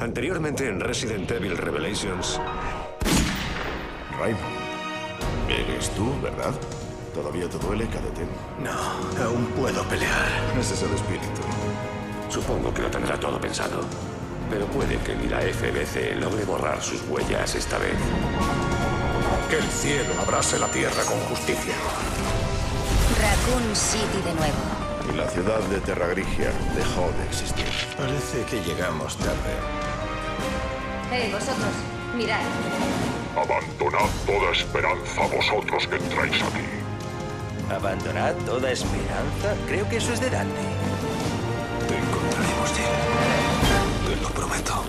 Anteriormente en Resident Evil Revelations... Raymond, eres tú, ¿verdad? ¿Todavía te duele, cadete? No, aún puedo pelear. Ese es el espíritu. Supongo que lo tendrá todo pensado. Pero puede que ni la FBC logre borrar sus huellas esta vez. Que el cielo abrace la tierra con justicia. Raccoon City de nuevo. Y la ciudad de Terra Grigia dejó de existir. Parece que llegamos tarde. Hey, vosotros, mirad. Abandonad toda esperanza, vosotros que entráis aquí. ¿Abandonad toda esperanza? Creo que eso es de Dante. Te encontraremos, Jill. Te lo prometo.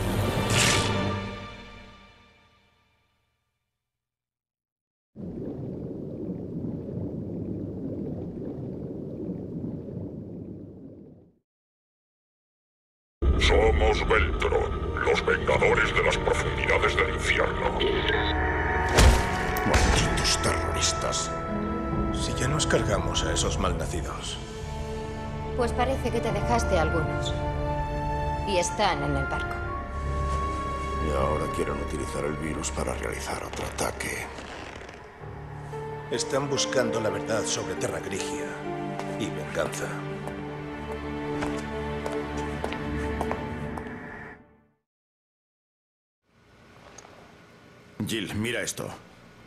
Somos Beltrón, los vengadores de las profundidades del infierno. Malditos terroristas. Si ya nos cargamos a esos malnacidos. Pues parece que te dejaste algunos. Y están en el barco. Y ahora quieren utilizar el virus para realizar otro ataque. Están buscando la verdad sobre Terra Grigia y venganza. Jill, mira esto.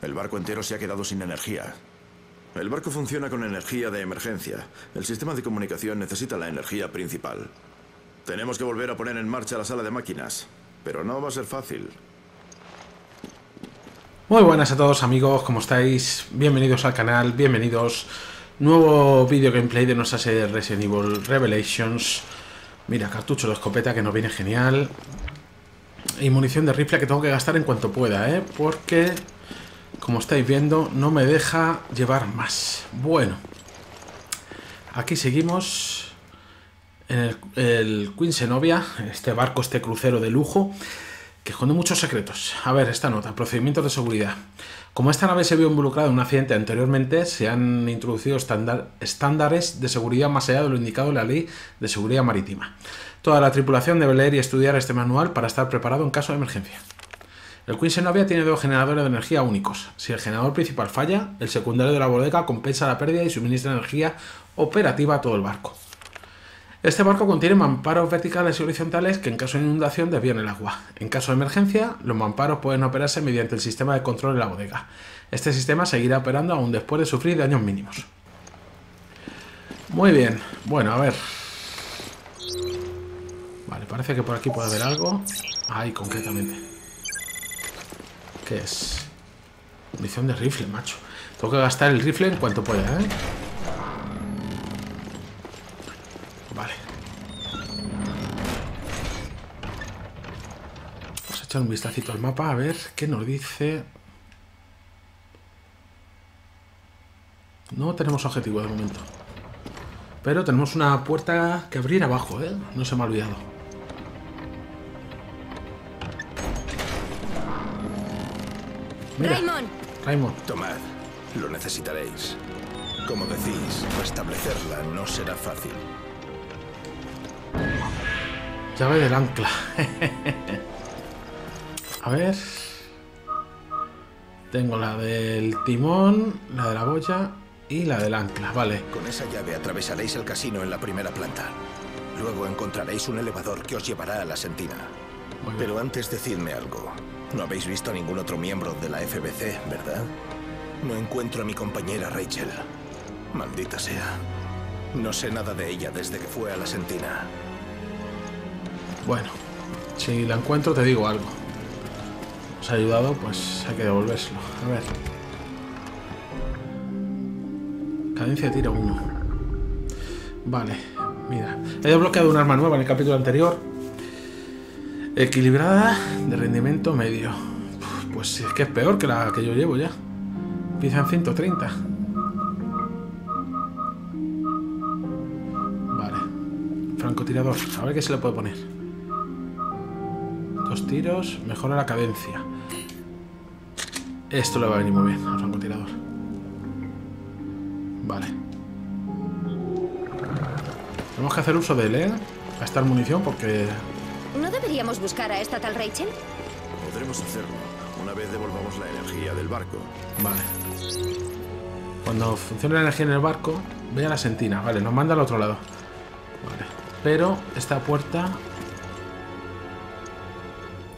El barco entero se ha quedado sin energía. El barco funciona con energía de emergencia. El sistema de comunicación necesita la energía principal. Tenemos que volver a poner en marcha la sala de máquinas, pero no va a ser fácil. Muy buenas a todos, amigos, ¿cómo estáis? Bienvenidos al canal, bienvenidos. Nuevo vídeo gameplay de nuestra serie Resident Evil Revelations. Mira, cartucho de escopeta que nos viene genial. Y munición de rifle que tengo que gastar en cuanto pueda, ¿eh? Porque, como estáis viendo, no me deja llevar más. Bueno, aquí seguimos en el Queen Zenobia, este crucero de lujo, que esconde muchos secretos. A ver, esta nota, procedimientos de seguridad. Como esta nave se vio involucrada en un accidente anteriormente, se han introducido estándares de seguridad más allá de lo indicado en la Ley de Seguridad Marítima. Toda la tripulación debe leer y estudiar este manual para estar preparado en caso de emergencia. El Queen Zenobia tiene dos generadores de energía únicos. Si el generador principal falla, el secundario de la bodega compensa la pérdida y suministra energía operativa a todo el barco. Este barco contiene mamparos verticales y horizontales que en caso de inundación desvían el agua. En caso de emergencia, los mamparos pueden operarse mediante el sistema de control de la bodega. Este sistema seguirá operando aún después de sufrir daños mínimos. Muy bien. Bueno, a ver... Vale, parece que por aquí puede haber algo. Ahí, concretamente. ¿Qué es? Munición de rifle, macho. Tengo que gastar el rifle en cuanto pueda, ¿eh? Vale. Vamos a echar un vistacito al mapa, a ver qué nos dice. No tenemos objetivo de momento. Pero tenemos una puerta que abrir abajo, ¿eh? No se me ha olvidado. Mira, Raymond, tomad, lo necesitaréis. Como decís, restablecerla no será fácil. Llave del ancla. A ver. Tengo la del timón, la de la boya y la del ancla, vale. Con esa llave atravesaréis el casino en la primera planta. Luego encontraréis un elevador que os llevará a la sentina. Pero antes decidme algo. No habéis visto a ningún otro miembro de la FBC, ¿verdad? No encuentro a mi compañera Rachel. Maldita sea. No sé nada de ella desde que fue a la sentina. Bueno, si la encuentro te digo algo. Os ha ayudado, pues hay que devolvérselo. A ver. Cadencia de tiro 1. Vale, mira. He desbloqueado un arma nueva en el capítulo anterior. Equilibrada de rendimiento medio. Pues es que es peor que la que yo llevo ya. Empieza en 130. Vale. Francotirador. A ver qué se le puede poner. Dos tiros. Mejora la cadencia. Esto le va a venir muy bien al francotirador. Vale. Tenemos que hacer uso de él, ¿eh? Gastar munición porque... No debería podríamos buscar a esta tal Rachel? Podremos hacerlo, una vez devolvamos la energía del barco. Vale. Cuando funcione la energía en el barco, ve a la sentina. Vale, nos manda al otro lado. Vale. Pero esta puerta...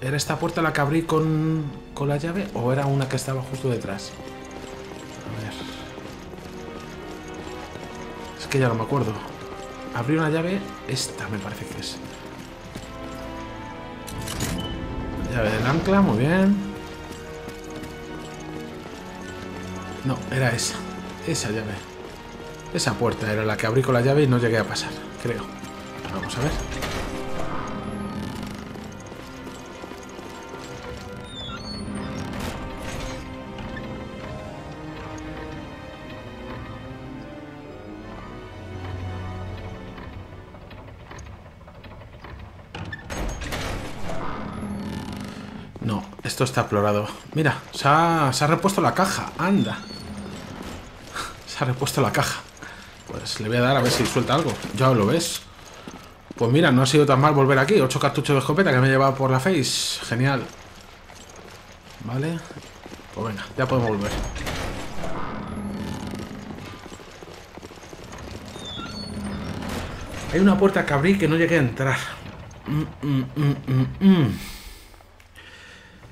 ¿Era esta puerta la que abrí con la llave o era una que estaba justo detrás? A ver... Es que ya no me acuerdo. Abrí una llave... Esta me parece que es. Llave del ancla, muy bien. No, era esa. Esa llave. Esa puerta era la que abrí con la llave y no llegué a pasar, creo. Vamos a ver. No, esto está explorado. Mira, se ha repuesto la caja. Anda. Se ha repuesto la caja. Pues le voy a dar a ver si suelta algo. Ya lo ves. Pues mira, no ha sido tan mal volver aquí. 8 cartuchos de escopeta que me he llevado por la face. Genial. Vale. Pues venga, ya podemos volver. Hay una puerta que abrí que no llegué a entrar.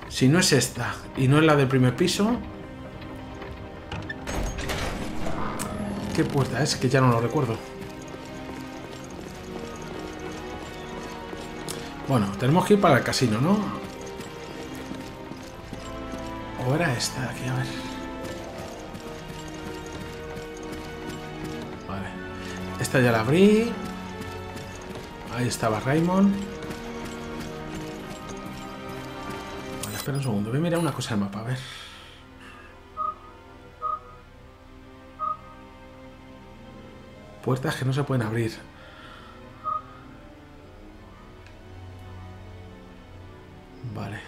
Si no es esta y no es la del primer piso... ¿Qué puerta es? Que ya no lo recuerdo. Bueno, tenemos que ir para el casino, ¿no? ¿O era esta de aquí? A ver. Vale. Esta ya la abrí. Ahí estaba Raymond. Vale, espera un segundo. Voy a mirar una cosa al mapa, a ver. Puertas que no se pueden abrir. Vale.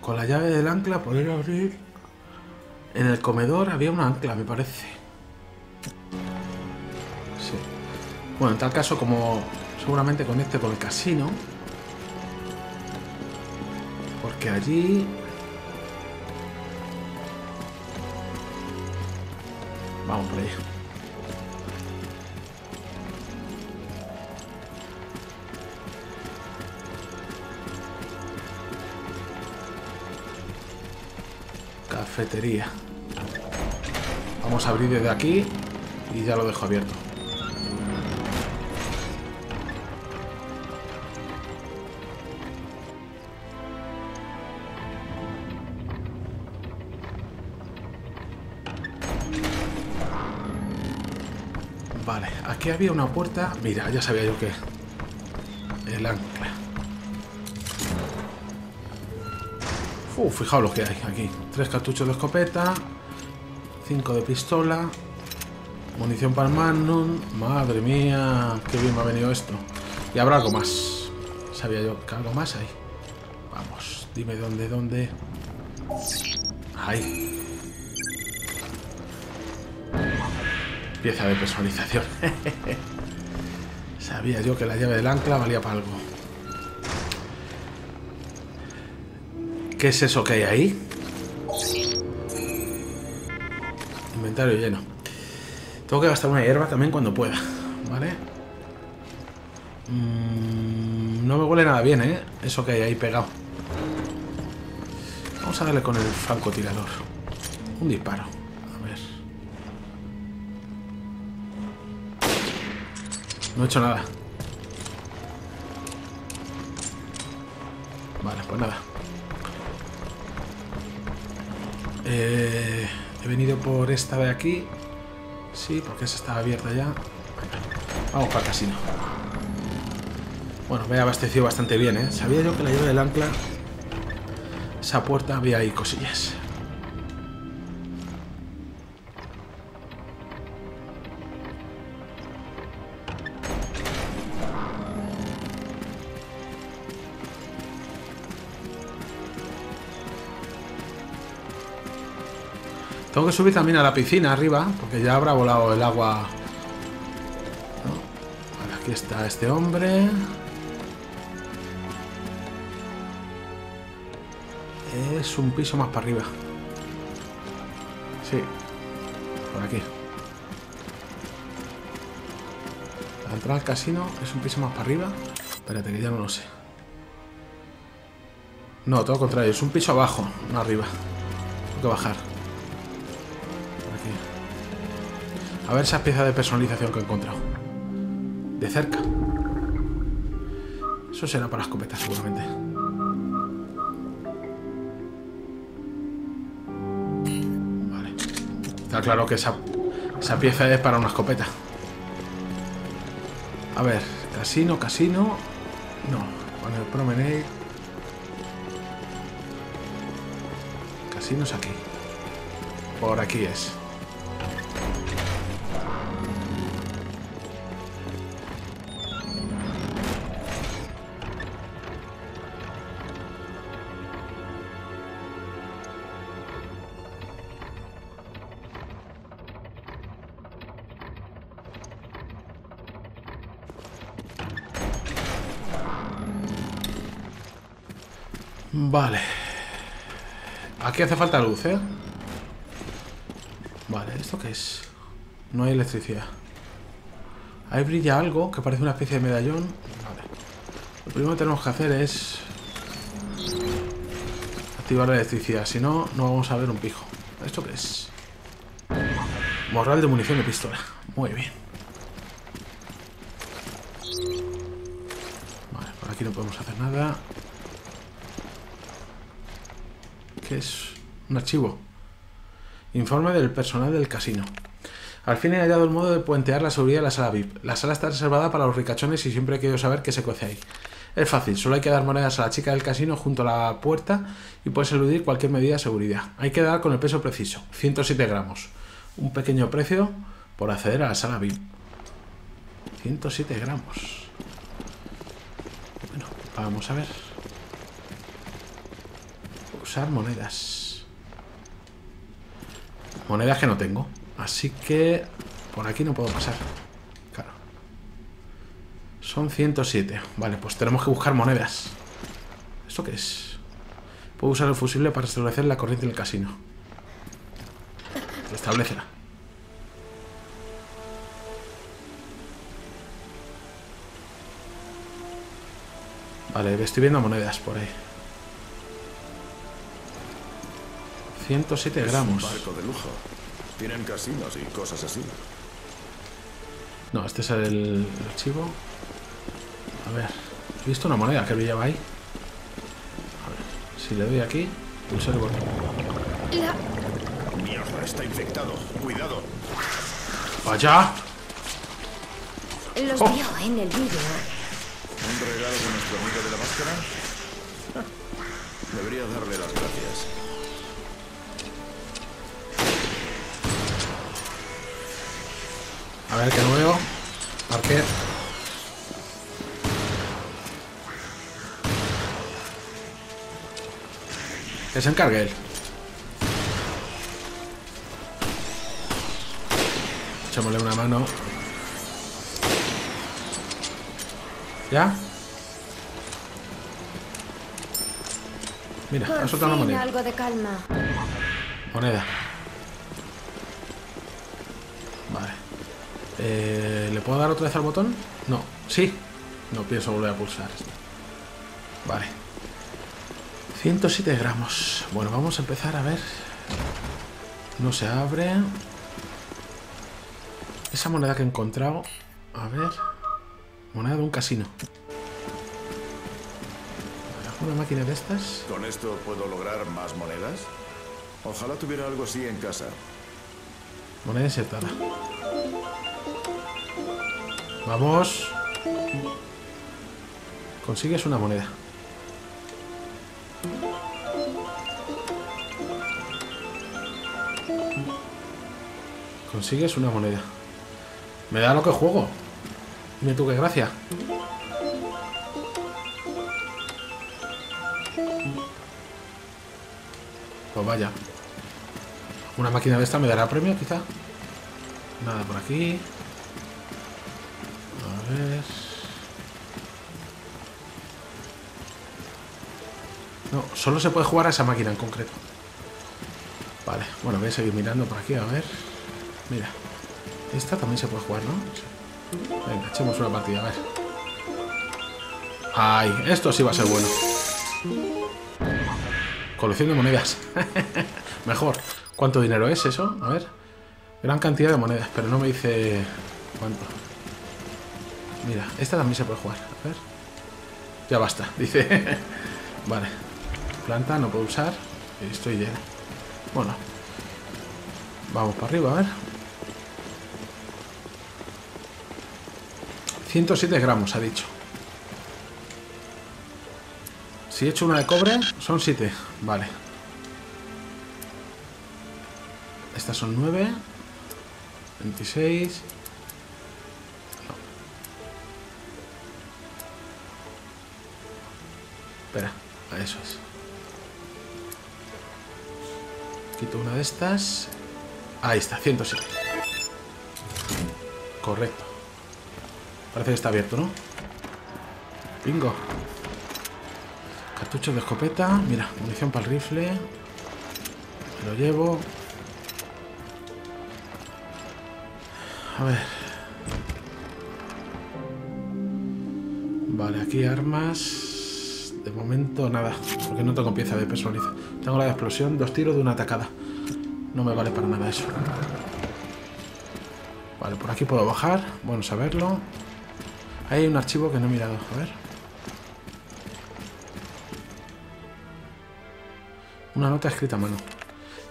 Con la llave del ancla poder abrir... En el comedor había una ancla, me parece. Sí. Bueno, en tal caso, como seguramente conecte con el casino... Porque allí... Vamos por ahí. Cafetería. Vamos a abrir desde aquí y ya lo dejo abierto. Vale, aquí había una puerta. Mira, ya sabía yo que... El ancla. Fijaos lo que hay aquí. 3 cartuchos de escopeta, 5 de pistola, munición para el Magnum. Madre mía, qué bien me ha venido esto. Y habrá algo más. Sabía yo que algo más hay. Vamos, dime dónde. Ahí. Pieza de personalización. Sabía yo que la llave del ancla valía para algo. ¿Qué es eso que hay ahí? Inventario lleno. Tengo que gastar una hierba también cuando pueda, ¿vale? No me huele nada bien, ¿eh? Eso que hay ahí pegado. Vamos a darle con el francotirador. Un disparo. A ver. No he hecho nada. Vale, pues nada. He venido por esta de aquí. Sí, porque esa estaba abierta ya. Vamos para el casino. Bueno, me he abastecido bastante bien, ¿eh? Sabía yo que la llave del ancla... Esa puerta había ahí cosillas. Tengo que subir también a la piscina arriba, porque ya habrá volado el agua. ¿No? Vale, aquí está este hombre. Es un piso más para arriba. Sí. Por aquí. Al entrar al casino es un piso más para arriba. Espérate, que ya no lo sé. No, todo lo contrario. Es un piso abajo, no arriba. Tengo que bajar. Aquí. A ver esas piezas de personalización que he encontrado. De cerca. Eso será para escopetas, seguramente. Vale. Está claro que esa pieza es para una escopeta. A ver, casino, casino. No, con el promenade. Casino es aquí. Por aquí es. Vale. Aquí hace falta luz, ¿eh? Vale, ¿esto qué es? No hay electricidad. Ahí brilla algo que parece una especie de medallón. Vale. Lo primero que tenemos que hacer es activar la electricidad. Si no, no vamos a ver un pijo. ¿Esto qué es? Morral de munición de pistola. Muy bien. Vale, por aquí no podemos hacer nada. Que es un archivo. Informe del personal del casino. Al fin he hallado el modo de puentear la seguridad de la sala VIP. La sala está reservada para los ricachones y siempre he querido saber qué se cuece ahí. Es fácil, solo hay que dar monedas a la chica del casino junto a la puerta y puedes eludir cualquier medida de seguridad. Hay que dar con el peso preciso, 107 gramos. Un pequeño precio por acceder a la sala VIP. 107 gramos. Bueno, vamos a ver. Usar monedas. Monedas que no tengo. Así que por aquí no puedo pasar. Claro. Son 107. Vale, pues tenemos que buscar monedas. ¿Esto qué es? Puedo usar el fusible para establecer la corriente del casino. Establécela. Vale, estoy viendo monedas por ahí. 107 gramos. Es un barco de lujo. Tienen casinos y cosas así. No, este es el archivo. A ver. He visto una moneda que brillaba ahí. A ver. Si le doy aquí, pulso el botón. Mierda, está infectado. Cuidado. ¡Vaya! Los vio en el vídeo. ¿Un regalo de nuestro amigo de la máscara? Debería darle las gracias. A ver, que no veo. Parque. Que se encargue él. Echémosle una mano. ¿Ya? Mira, ha soltado una moneda. Algo de calma. Moneda. ¿Le puedo dar otra vez al botón? No. Sí. No pienso volver a pulsar. Vale. 107 gramos. Bueno, vamos a empezar a ver. No se abre. Esa moneda que he encontrado. A ver. Moneda de un casino. ¿Una máquina de estas? ¿Con esto puedo lograr más monedas? Ojalá tuviera algo así en casa. Moneda insertada. Vamos. Consigues una moneda. Consigues una moneda. Me da lo que juego. Mira tú qué gracia. Pues vaya. Una máquina de esta me dará premio, quizá. Nada por aquí. A ver. No, solo se puede jugar a esa máquina en concreto. Vale, bueno, voy a seguir mirando por aquí, a ver. Mira, esta también se puede jugar, ¿no? Venga, echemos una partida, a ver. Ay, esto sí va a ser bueno. Colección de monedas. Mejor. ¿Cuánto dinero es eso? A ver. Gran cantidad de monedas, pero no me dice cuánto. Mira, esta también se puede jugar. A ver. Ya basta, dice. Vale. Planta, no puedo usar. Estoy lleno. Bueno. Vamos para arriba, a ver. 107 gramos, ha dicho. Si he hecho una de cobre, son 7. Vale. Estas son 9. 26. No. Espera, eso es. Quito una de estas. Ahí está, 107. Correcto. Parece que está abierto, ¿no? Bingo. Cartuchos de escopeta. Mira, munición para el rifle. Me lo llevo. A ver. Vale, aquí armas. De momento nada. Porque no tengo pieza de personalización. Tengo la de explosión, 2 tiros de una atacada. No me vale para nada eso. Vale, por aquí puedo bajar. Bueno, saberlo. Ahí hay un archivo que no he mirado. A ver. Una nota escrita a mano.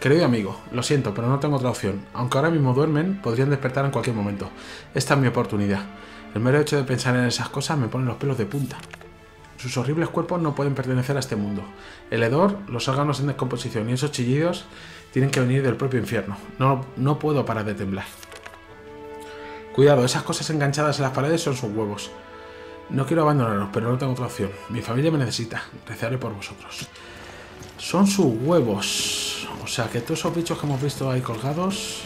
Querido amigo, lo siento, pero no tengo otra opción. Aunque ahora mismo duermen, podrían despertar en cualquier momento. Esta es mi oportunidad. El mero hecho de pensar en esas cosas me pone los pelos de punta. Sus horribles cuerpos no pueden pertenecer a este mundo. El hedor, los órganos en descomposición y esos chillidos tienen que venir del propio infierno. No puedo parar de temblar. Cuidado, esas cosas enganchadas en las paredes son sus huevos. No quiero abandonaros, pero no tengo otra opción. Mi familia me necesita. Rezaré por vosotros. Son sus huevos. O sea que todos esos bichos que hemos visto ahí colgados.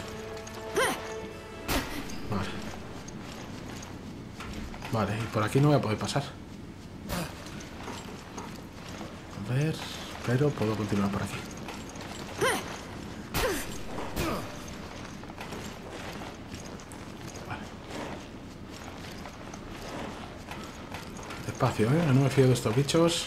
Vale. Vale, y por aquí no voy a poder pasar. A ver, pero puedo continuar por aquí. Vale. Despacio, ¿eh? No me fío de estos bichos.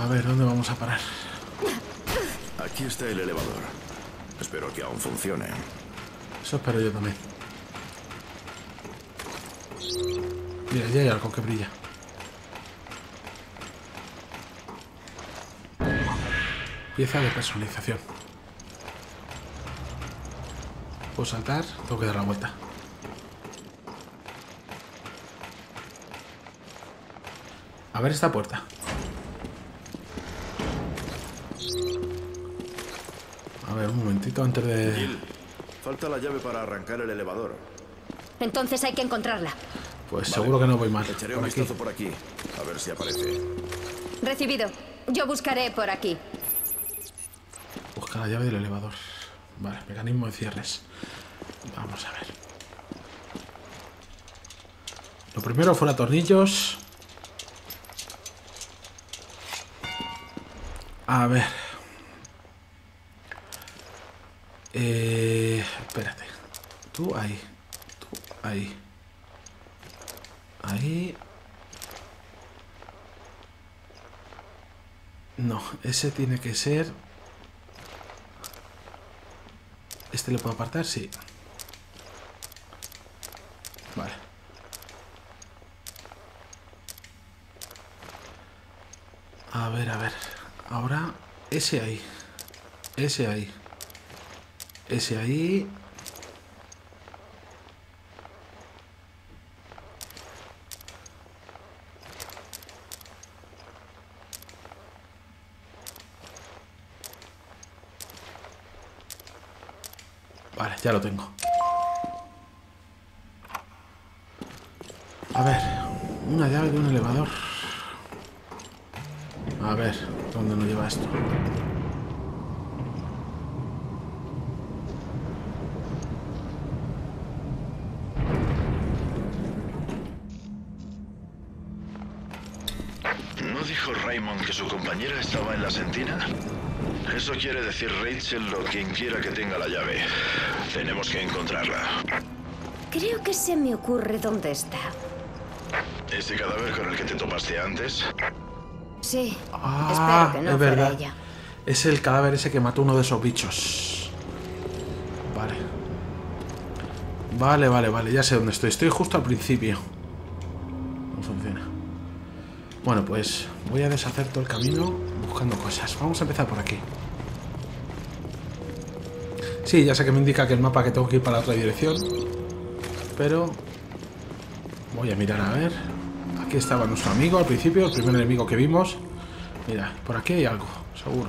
A ver, ¿dónde vamos a parar? Aquí está el elevador. Espero que aún funcione. Eso espero yo también. Mira, ya hay algo que brilla. Pieza de personalización. Puedo saltar, tengo que dar la vuelta. A ver esta puerta. A ver, un momentito antes de... Gil, falta la llave para arrancar el elevador. Entonces hay que encontrarla. Pues vale, seguro que no voy mal. Echaré un vistazo por aquí, a ver si aparece. Recibido. Yo buscaré por aquí. Busca la llave del elevador. Vale, mecanismo de cierres. Vamos a ver. Lo primero fuera tornillos. A ver. Espérate. Tú ahí. Tú ahí. Ahí. No, ese tiene que ser... ¿Este lo puedo apartar? Sí. Vale. A ver, a ver. Ahora, ese ahí. Ese ahí. Ese ahí. Vale, ya lo tengo. A ver. Una llave de un elevador. A ver, ¿dónde nos lleva esto? ¿No dijo Raymond que su compañera estaba en la sentina? Eso quiere decir Rachel o quien quiera que tenga la llave. Tenemos que encontrarla. Creo que se me ocurre dónde está. ¿Ese cadáver con el que te topaste antes? Sí. Ah, espero que no es verdad. Ella. Es el cadáver ese que mató uno de esos bichos. Vale. Vale, vale, vale. Ya sé dónde estoy. Estoy justo al principio. No funciona. Bueno, pues voy a deshacer todo el camino buscando cosas. Vamos a empezar por aquí. Sí, ya sé que me indica que el mapa que tengo que ir para la otra dirección. Pero... voy a mirar a ver. Aquí estaba nuestro amigo al principio, el primer enemigo que vimos. Mira, por aquí hay algo, seguro.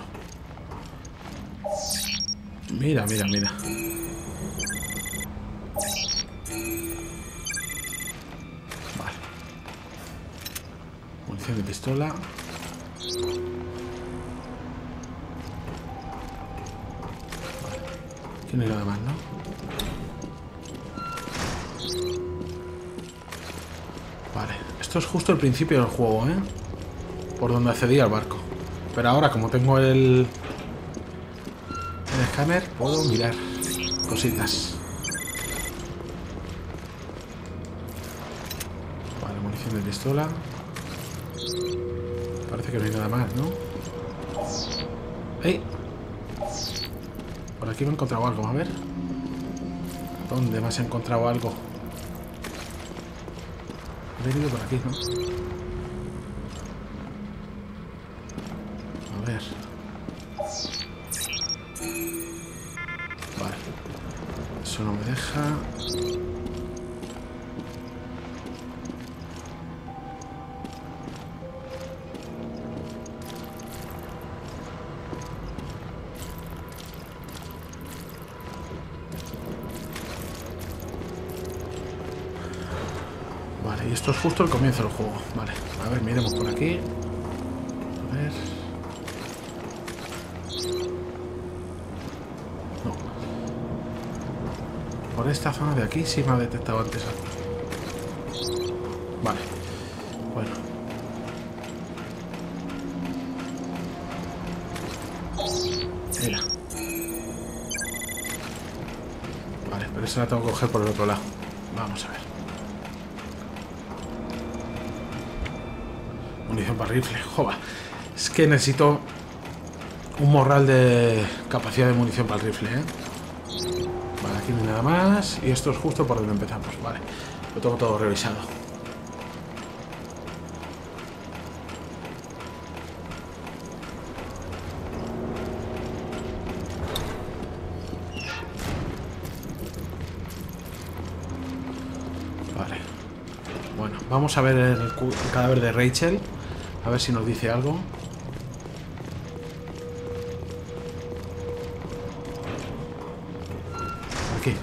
Mira, mira, mira. Vale. Munición de pistola. Vale. Aquí no hay nada más, ¿no? Vale, esto es justo el principio del juego, ¿eh? Por donde accedí al barco. Pero ahora, como tengo el escáner, puedo mirar cositas. Vale, munición de pistola. Parece que no hay nada más, ¿no? ¡Ey! Por aquí me he encontrado algo, a ver. ¿Dónde más he encontrado algo? He venido por aquí, ¿no? A ver. Vale. Eso no me deja. Esto es justo el comienzo del juego. Vale, a ver, miremos por aquí. A ver. No. Por esta zona de aquí sí me ha detectado antes algo. Vale. Bueno. Mira. Vale, pero esa la tengo que coger por el otro lado. Vamos a ver. Munición para rifle, joba. Es que necesito un morral de capacidad de munición para el rifle, ¿eh? Vale, aquí no hay nada más. Y esto es justo por donde empezamos, vale. Lo tengo todo revisado. Vale. Bueno, vamos a ver el cadáver de Rachel. A ver si nos dice algo. Aquí.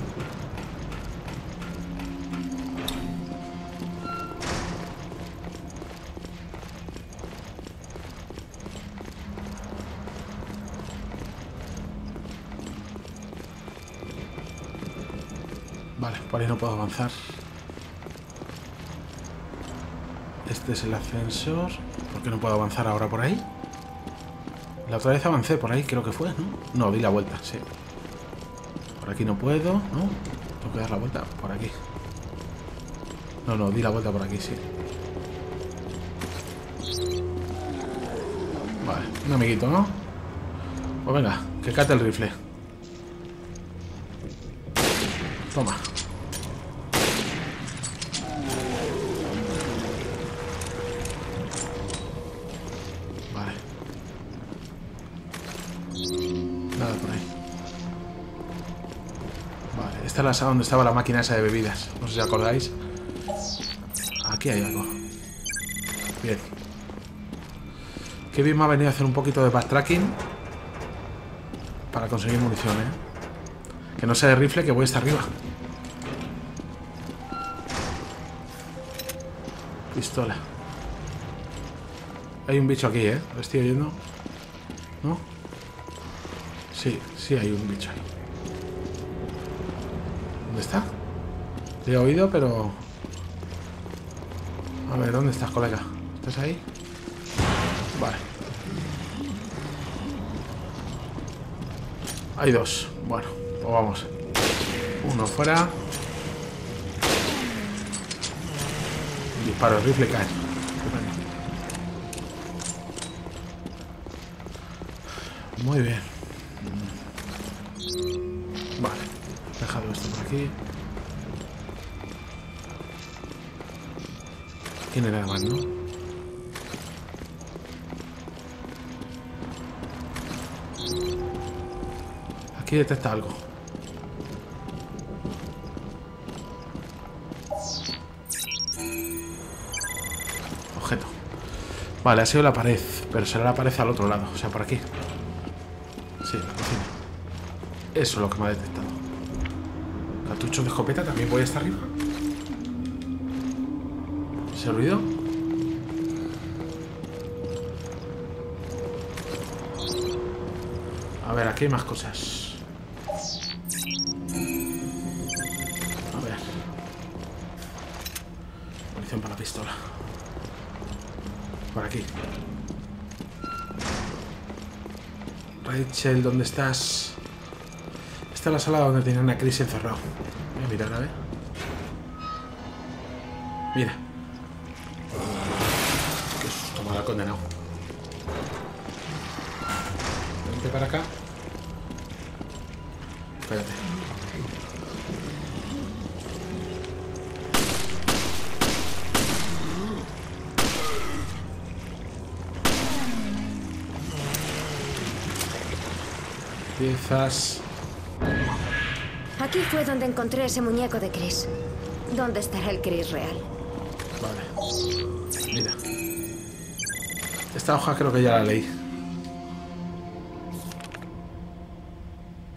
Vale, por ahí no puedo avanzar. Este es el ascensor. ¿Por qué no puedo avanzar ahora por ahí? La otra vez avancé por ahí, creo que fue, ¿no? No, di la vuelta, sí. Por aquí no puedo, ¿no? Tengo que dar la vuelta por aquí. No, no, di la vuelta por aquí, sí. Vale, un amiguito, ¿no? Pues venga, que cate el rifle. Toma. Esta es la sala donde estaba la máquina esa de bebidas. No sé si acordáis. Aquí hay algo. Bien. Kevin me ha venido a hacer un poquito de backtracking para conseguir munición, ¿eh? Que no sea de rifle, que voy hasta arriba. pistola. Hay un bicho aquí, ¿eh? Lo estoy oyendo. ¿No? Sí, sí hay un bicho ahí. ¿Dónde está? Te he oído, pero... A ver, ¿dónde estás, colega? ¿Estás ahí? Vale. Hay dos. Bueno, pues vamos. Uno fuera. Disparo el rifle y cae. Muy bien. Vale. Dejado esto por aquí. Tiene nada más, ¿no? Aquí detecta algo. Objeto. Vale, ha sido la pared, pero será la pared al otro lado, o sea, por aquí. Sí, la cocina. Eso es lo que me ha detectado. Cartuchos de escopeta, también voy hasta arriba. ¿Ese ruido? A ver, aquí hay más cosas. Rachel, ¿dónde estás? Esta es la sala donde tenían a Chris encerrado. Voy a mirar, a ver. Mira. Qué susto me ha condenado. Vente para acá. Espérate. Piezas. Aquí fue donde encontré ese muñeco de Chris. ¿Dónde estará el Chris real? Vale. Mira. Esta hoja creo que ya la leí.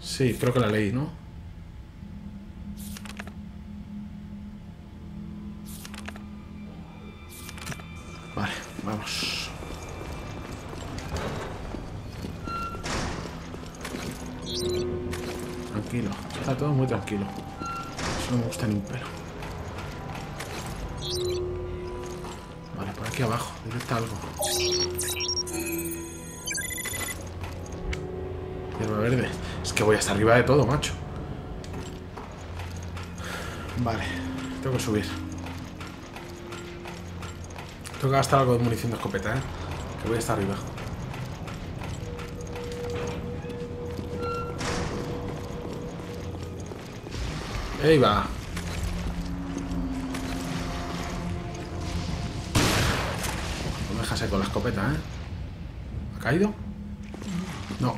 Sí, creo que la leí, ¿no? Vale, vamos. Tranquilo, está todo muy tranquilo. Eso no me gusta ni un pelo. Vale, por aquí abajo, detecta algo. Hierba verde. Es que voy hasta arriba de todo, macho. Vale, tengo que subir. Tengo que gastar algo de munición de escopeta, ¿eh? Que voy hasta arriba. Ahí va. No me dejas con la escopeta, ¿eh? ¿Ha caído? No.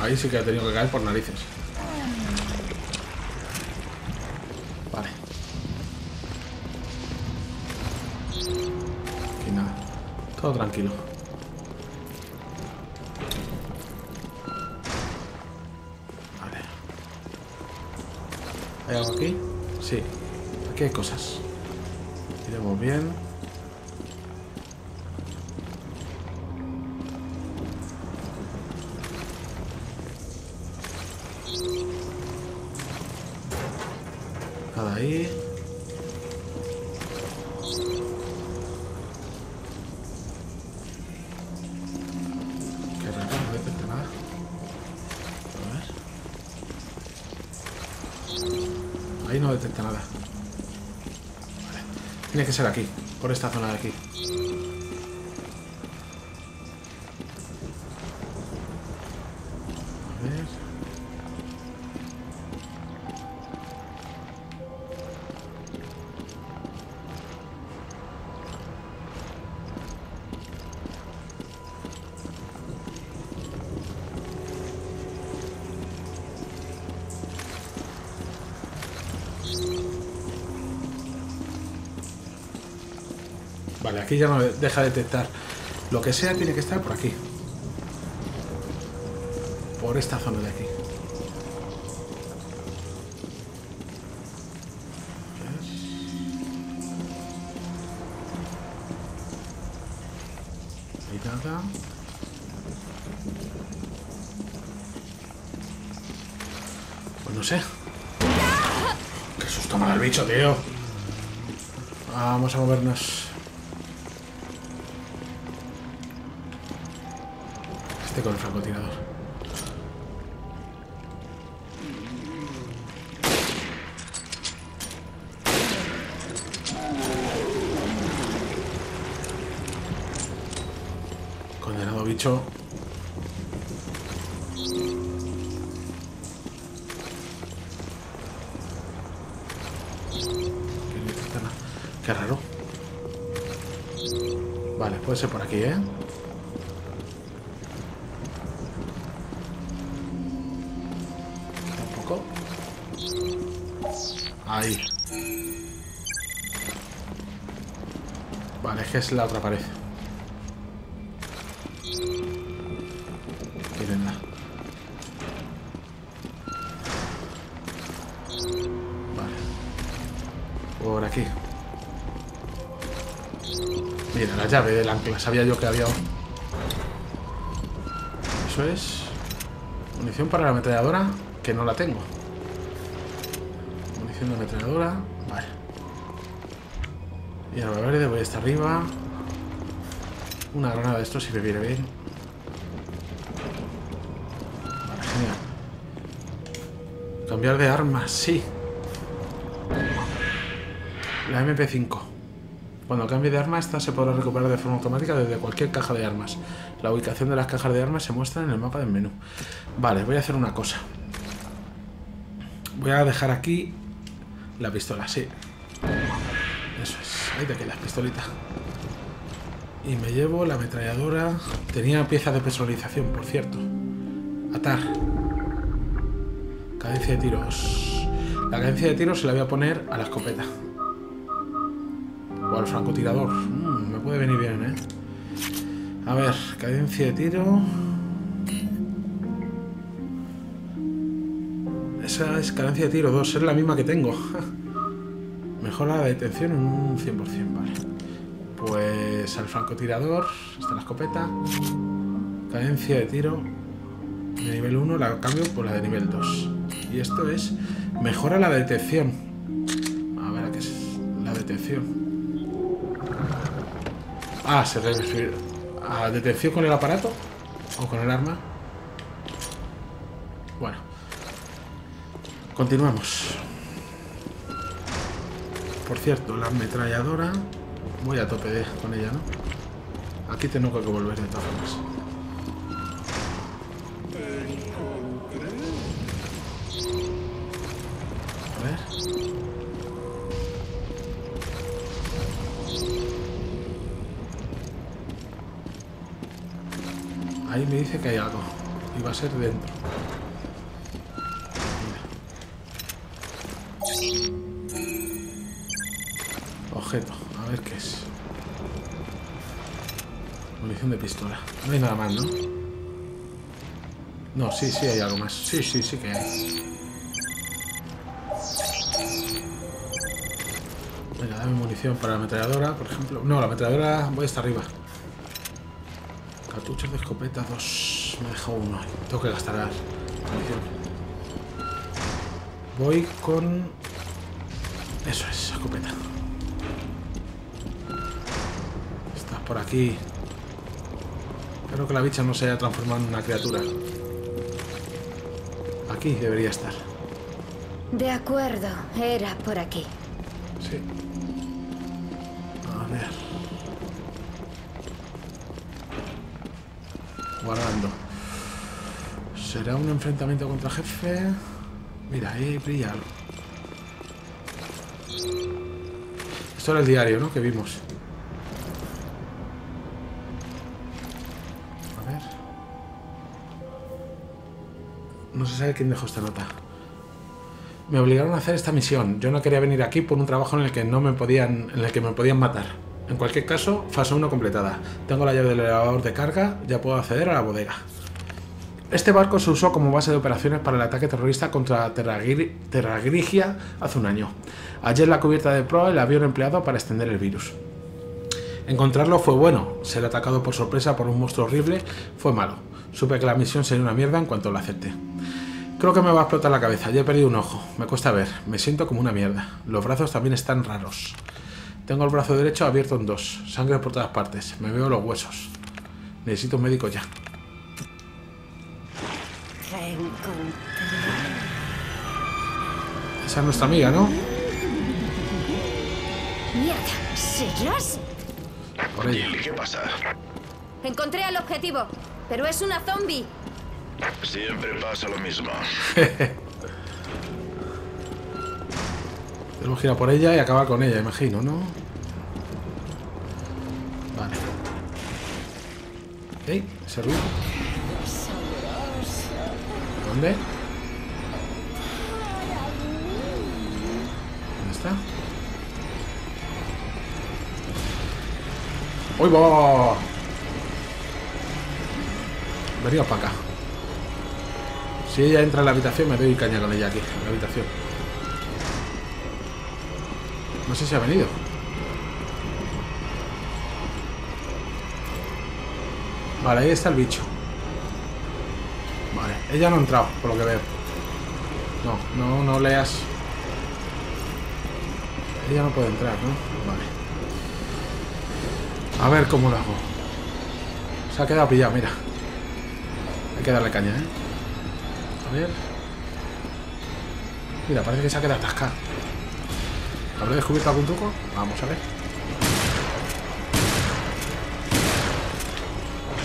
Ahí sí que ha tenido que caer por narices. Vale. Aquí nada. Todo tranquilo. ¿Hay algo aquí? Sí. Aquí hay cosas. Iremos bien. Nada ahí. Qué raro, no depende nada. A ver. Ahí no detecta nada. Vale. Tiene que ser aquí, por esta zona de aquí. A ver. Vale, aquí ya no deja de detectar. Lo que sea tiene que estar por aquí. Por esta zona de aquí. acá. Pues no sé. Qué susto me da el bicho, tío. Vamos a movernos. Este con el francotirador. Condenado bicho. Qué raro. Vale, puede ser por aquí, ¿eh? Tampoco. Ahí. Vale, es que es la otra pared. Mírenla. Vale. Por aquí. Mira, la llave del ancla. Sabía yo que había... Eso es... Munición para la ametralladora, que no la tengo. Munición de ametralladora... Vale. Y ahora verde, voy hasta arriba. Una granada de esto si me viene bien. Vale, genial. Cambiar de arma, sí. La MP5. Cuando cambie de arma, esta se podrá recuperar de forma automática desde cualquier caja de armas. La ubicación de las cajas de armas se muestra en el mapa del menú. Vale, voy a hacer una cosa. Voy a dejar aquí la pistola, sí. Eso es, ahí te quedas, pistolita. Y me llevo la ametralladora. Tenía piezas de personalización, por cierto. Atar. Cadencia de tiros. La cadencia de tiros se la voy a poner a la escopeta. O al francotirador. Me puede venir bien, ¿eh? A ver, cadencia de tiro. Esa es cadencia de tiro 2, es la misma que tengo. Mejora la detención en un 100%, vale. Pues al francotirador, está la escopeta. Cadencia de tiro de nivel 1, la cambio por la de nivel 2. Y esto es, mejora la detección. A ver, ¿a qué es la detección? Ah, se refiere a detección con el aparato o con el arma. Bueno, continuamos. Por cierto, la ametralladora voy a tope con ella, ¿no? Aquí tengo que volver de todas formas. A ver. Ahí me dice que hay algo. Y va a ser dentro. Mira. Objeto. A ver qué es. Munición de pistola. No hay nada más, ¿no? No, sí, sí hay algo más. Sí, sí, sí que hay. Venga, dame munición para la ametralladora, por ejemplo. No, la ametralladora voy hasta arriba. Cartuchos de escopeta 2. Me dejo uno. Tengo que gastar la munición. Voy con... Eso es, escopeta. Estás por aquí. Espero que la bicha no se haya transformado en una criatura. Aquí debería estar. De acuerdo, era por aquí. Sí. A ver... Guardando. ¿Será un enfrentamiento contra jefe? Mira, ahí brilla algo. Esto era el diario, ¿no? Que vimos. A ver. No se sabe quién dejó esta nota. Me obligaron a hacer esta misión. Yo no quería venir aquí por un trabajo en el que me podían matar. En cualquier caso, fase 1 completada. Tengo la llave del elevador de carga, ya puedo acceder a la bodega. Este barco se usó como base de operaciones para el ataque terrorista contra Terra Grigia hace un año. Ayer la cubierta de proa el avión empleado para extender el virus. Encontrarlo fue bueno, ser atacado por sorpresa por un monstruo horrible fue malo. Supe que la misión sería una mierda en cuanto la acepté. Creo que me va a explotar la cabeza, ya he perdido un ojo, me cuesta ver, me siento como una mierda. Los brazos también están raros. Tengo el brazo derecho abierto en dos, sangre por todas partes, me veo los huesos. Necesito un médico ya. Esa es nuestra amiga, ¿no? ¿Seguirás? Por ella. ¿Qué pasa? Encontré al objetivo, pero es una zombie. Siempre pasa lo mismo. Tenemos que ir a por ella y acabar con ella, imagino, ¿no? Vale. ¿Ey? ¿Ese ruido? ¿Dónde? ¿Dónde está? ¡Uy, va! Venga para acá. Si ella entra en la habitación, me doy caña con ella aquí, en la habitación. No sé si ha venido. Vale, ahí está el bicho. Vale, ella no ha entrado, por lo que veo. No leas. Ella no puede entrar, ¿no? Vale. A ver cómo lo hago. Se ha quedado pillado, mira. Hay que darle caña, ¿eh? A ver. Mira, parece que se ha quedado atascada. ¿Habré descubierto algún truco? Vamos a ver.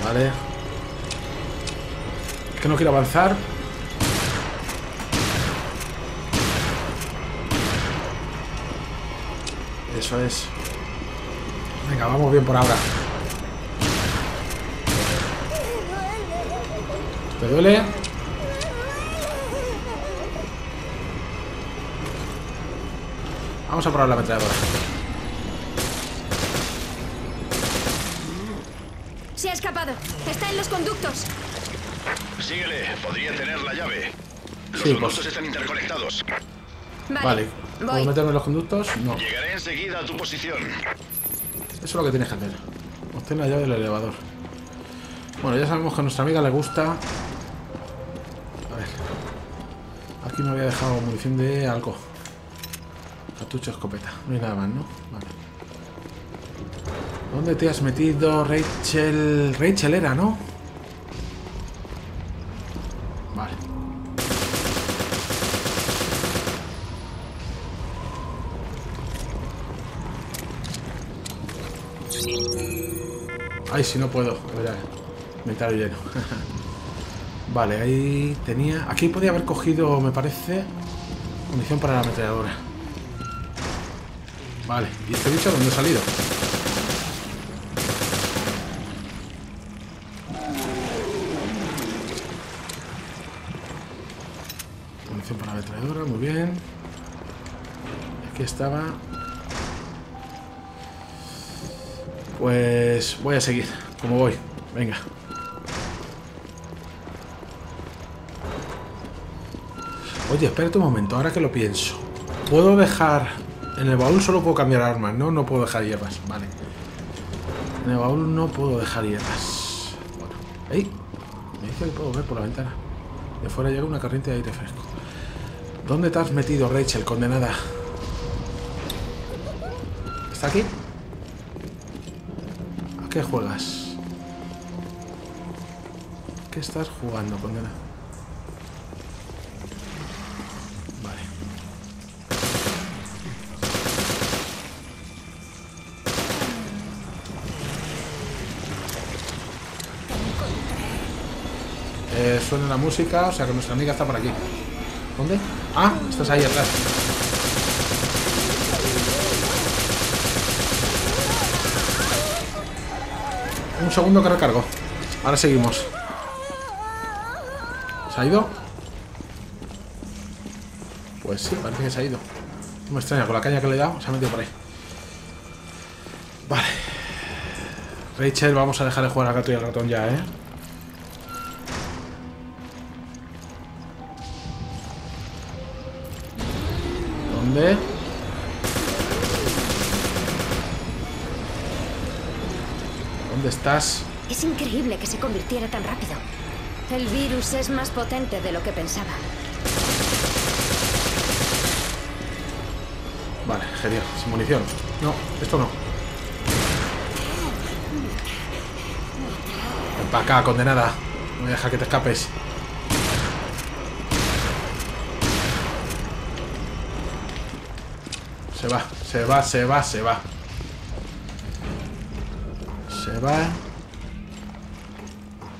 Vale. Es que no quiero avanzar. Eso es. Venga, vamos bien por ahora. ¿Te duele? Vamos a probar la ametralladora. Se ha escapado. Está en los conductos. Síguele. Podría tener la llave. Los conductos están interconectados. Vale. ¿Puedo meterme en los conductos? No. Llegaré enseguida a tu posición. Eso es lo que tienes que hacer. Obtén la llave del elevador. Bueno, ya sabemos que a nuestra amiga le gusta. A ver. Aquí me había dejado munición de algo. Cartucho, escopeta. No hay nada más, ¿no? Vale. ¿Dónde te has metido, Rachel? Rachel era, ¿no? Vale. Ay, si no puedo. Verá. Metal lleno. Vale, ahí tenía... Aquí podía haber cogido, me parece, munición para la ametralladora. Vale, ¿y este bicho dónde ha salido? Munición para la ametralladora, muy bien. Aquí estaba. Pues voy a seguir, como voy. Venga. Oye, espérate un momento, ahora que lo pienso. ¿Puedo dejar...? En el baúl solo puedo cambiar armas, ¿no? No puedo dejar hierbas, vale. En el baúl no puedo dejar hierbas. Bueno, ahí. Me dice que puedo ver por la ventana. De fuera llega una corriente de aire fresco. ¿Dónde te has metido, Rachel, condenada? ¿Está aquí? ¿A qué juegas? ¿Qué estás jugando, condenada? Suena la música, o sea que nuestra amiga está por aquí. ¿Dónde? Ah, estás ahí atrás. Un segundo que recargo. Ahora seguimos. ¿Se ha ido? Pues sí, parece que se ha ido. No me extraña, con la caña que le he dado, se ha metido por ahí. Vale. Rachel, vamos a dejar de jugar al gato y al ratón ya, ¿eh? ¿Dónde estás? Es increíble que se convirtiera tan rápido. El virus es más potente de lo que pensaba. Vale, genial. Sin munición. No, esto no. Ven para acá, condenada. No me deja que te escapes. Se va, se va, se va, se va. Se va.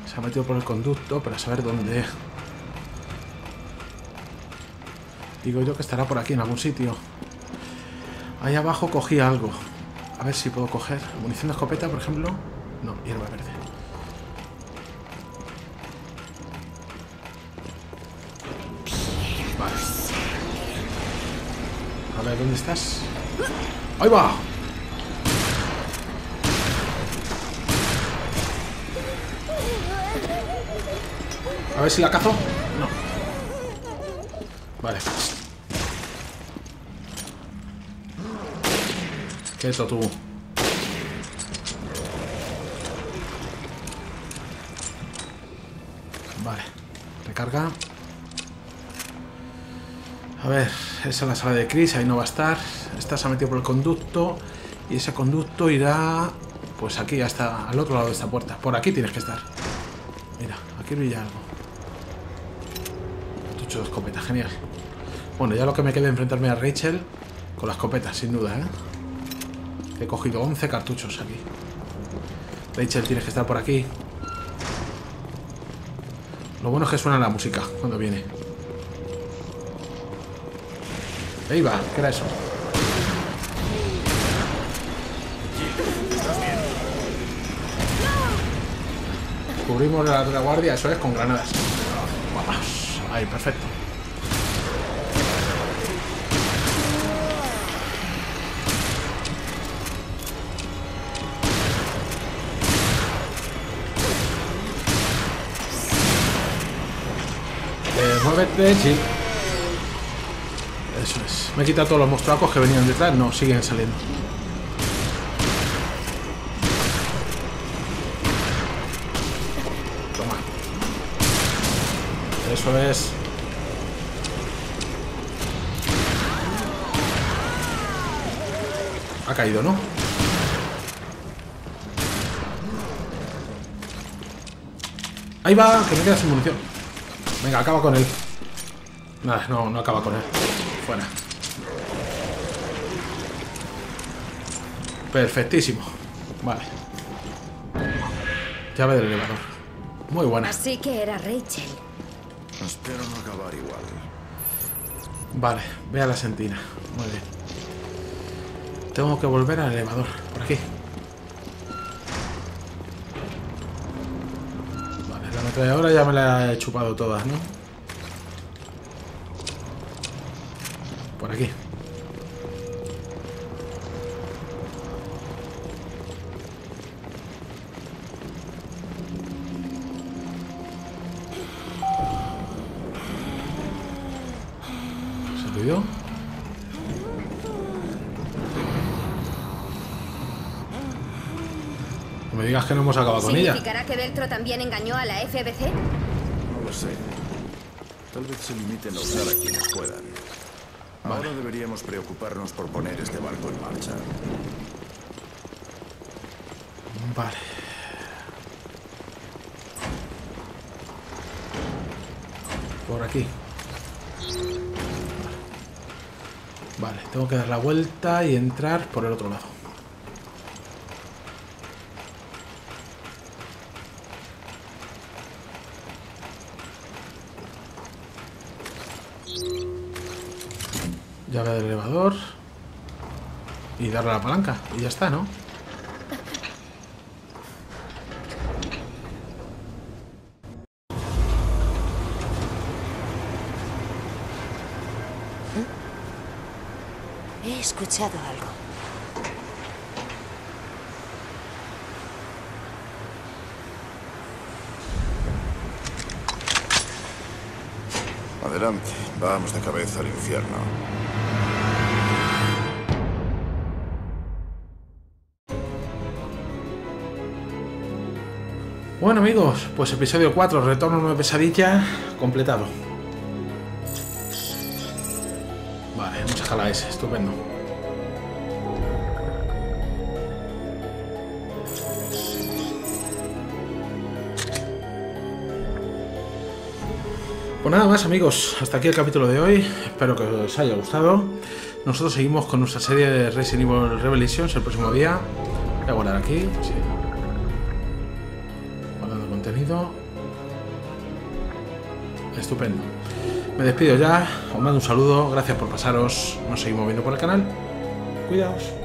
Se ha metido por el conducto para saber dónde. Digo yo que estará por aquí en algún sitio. Ahí abajo cogí algo. A ver si puedo coger munición de escopeta, por ejemplo. No, hierba verde. Vale. A ver, ¿dónde estás? ¡Ahí va! A ver si la cazo. No. Vale. Quieto tú. Vale. Recarga. A ver, esa es la sala de Chris, ahí no va a estar. Esta se ha metido por el conducto. Y ese conducto irá... pues aquí, hasta al otro lado de esta puerta. Por aquí tienes que estar. Mira, aquí brilla algo. Cartucho de escopeta, genial. Bueno, ya lo que me queda es enfrentarme a Rachel con la escopeta, sin duda, ¿eh? He cogido 11 cartuchos aquí. Rachel, tienes que estar por aquí. Lo bueno es que suena la música cuando viene. Ahí va, ¿qué era eso? Cubrimos la guardia, eso es, con granadas. Vamos, ahí, perfecto. Muévete, sí. Eso es. Me he quitado todos los monstruos que venían detrás. No, siguen saliendo. Toma. Eso es. Ha caído, ¿no? Ahí va, que me queda sin munición. Venga, acaba con él. Nada, no acaba con él. Fuera. Perfectísimo. Vale. Llave del elevador. Muy buena. Así que era Rachel. Espero no acabar igual. Vale, ve a la sentina. Muy bien. Tengo que volver al elevador. Por aquí. Ahora ya me la he chupado todas, ¿no? Por aquí. ¿Se olvidó? Me digas que no hemos acabado con ella. ¿Significará que Beltrón también engañó a la FBC? No lo sé. Tal vez se limiten a usar a quienes puedan. Vale. Ahora deberíamos preocuparnos por poner este barco en marcha. Vale. Por aquí. Vale, tengo que dar la vuelta y entrar por el otro lado. Llave del elevador y darle a la palanca y ya está, ¿no? He escuchado algo. Adelante, vamos de cabeza al infierno. Bueno, amigos, pues episodio 4, retorno a una pesadilla, completado. Vale, vamos a jalar ese, estupendo. Pues nada más, amigos, hasta aquí el capítulo de hoy, espero que os haya gustado. Nosotros seguimos con nuestra serie de Resident Evil Revelations el próximo día. Voy a guardar aquí, sí. Guardando contenido. Estupendo. Me despido ya, os mando un saludo, gracias por pasaros, nos seguimos viendo por el canal. Cuidaos.